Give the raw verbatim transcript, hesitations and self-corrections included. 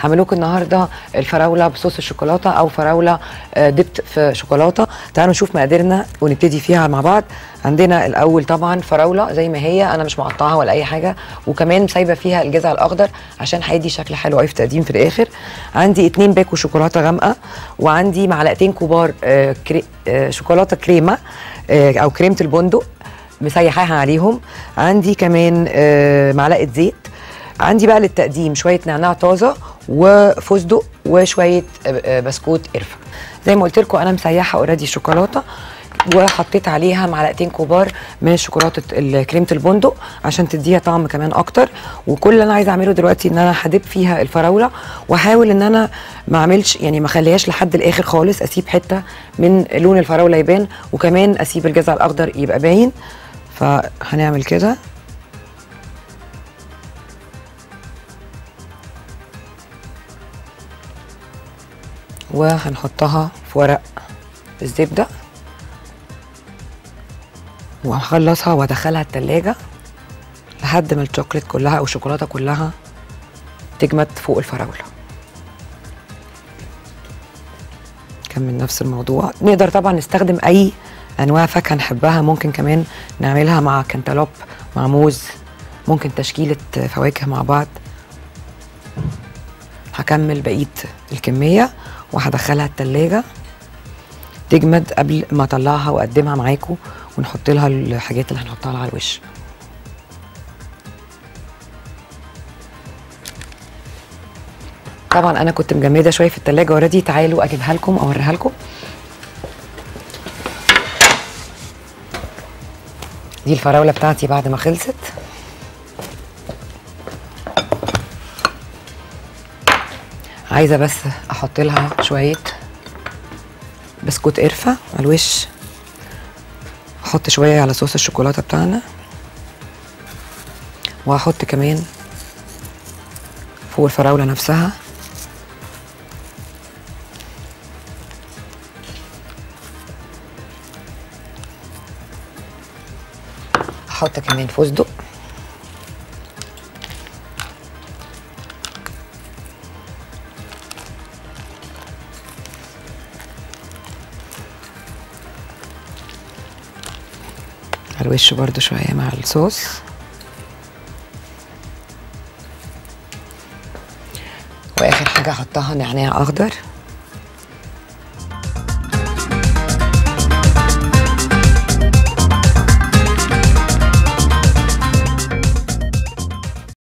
هعملوك النهارده الفراوله بصوص الشوكولاته او فراوله دبت في شوكولاته. تعالوا نشوف مقاديرنا ونبتدي فيها مع بعض. عندنا الاول طبعا فراوله زي ما هي، انا مش مقطعها ولا اي حاجه، وكمان سايبه فيها الجزع الاخضر عشان هيدي شكل حلو قوي في التقديم في الاخر. عندي اتنين باكو شوكولاته غامقه، وعندي معلقتين كبار شوكولاته كريمه او كريمه البندق مسيحاها عليهم. عندي كمان معلقه زيت. عندي بقى للتقديم شويه نعناع طازه وفستق وشويه بسكوت قرفه. زي ما قلت لكم انا مسيحه اوريدي الشوكولاته وحطيت عليها معلقتين كبار من شوكولاته كريمه البندق عشان تديها طعم كمان اكتر. وكل اللي انا عايزه اعمله دلوقتي ان انا هدب فيها الفراوله، واحاول ان انا ما اعملش يعني ما اخليهاش لحد الاخر خالص، اسيب حته من لون الفراوله يبان، وكمان اسيب الجزع الاخضر يبقى باين. فهنعمل كده وهنحطها في ورق الزبده وهخلصها وادخلها التلاجة لحد ما الشوكولات كلها او الشوكولاته كلها تجمد فوق الفراوله. نكمل نفس الموضوع. نقدر طبعا نستخدم اي انواع فاكهه نحبها، ممكن كمان نعملها مع كنتالوب مع موز، ممكن تشكيله فواكه مع بعض. هكمل بقيه الكميه وهدخلها التلاجة تجمد قبل ما اطلعها واقدمها معاكم، ونحط لها الحاجات اللي هنحطها لها على الوش. طبعا انا كنت مجمده شويه في التلاجة اوريدي، تعالوا اجيبها لكم اوريها لكم. دي الفراوله بتاعتي بعد ما خلصت. عايزه بس احط لها شويه بسكوت قرفه على الوش، احط شويه على صوص الشوكولاته بتاعنا، وهحط كمان فوق الفراوله نفسها. احط كمان فستق على الوش برضو شويه مع الصوص. واخر حاجه احطها نعناع اخضر.